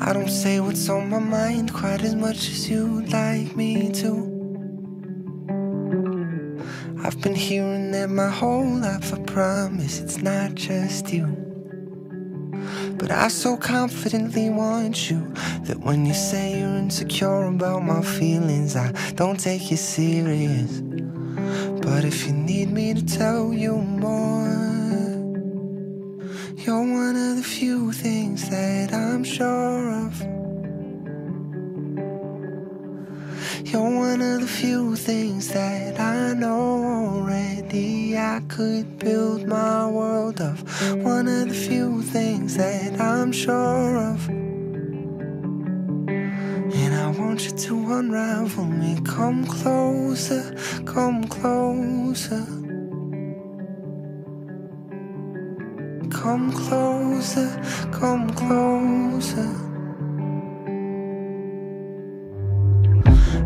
I don't say what's on my mind quite as much as you'd like me to. I've been hearing that my whole life, I promise it's not just you. But I so confidently want you that when you say you're insecure about my feelings, I don't take you serious. But if you need me to tell you more, you're one of the few things that I'm sure of. You're one of the few things that I know already I could build my world of. One of the few things that I'm sure of. And I want you to unravel me. Come closer, come closer. Come closer, come closer.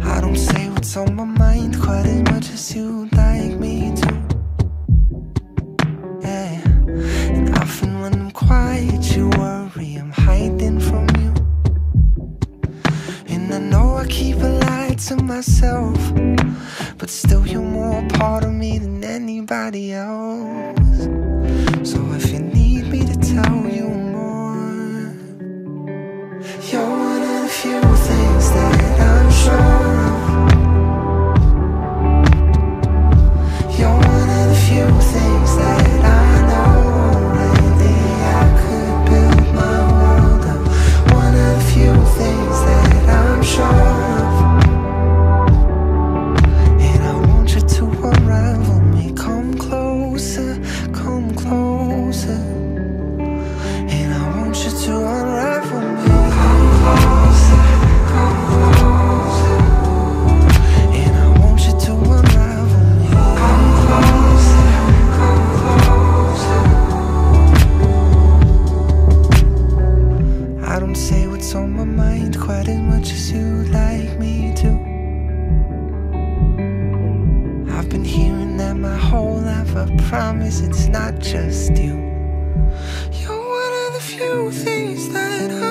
I don't say what's on my mind quite as much as you'd like me to. Yeah. And often when I'm quiet you worry I'm hiding from you. And I know I keep a lie to myself, but still you're more a part of me than anybody else. So if you need me to tell you more, you're one of the few things that I'm sure. Quite as much as you'd like me to. I've been hearing that my whole life, I promise it's not just you. You're one of the few things that I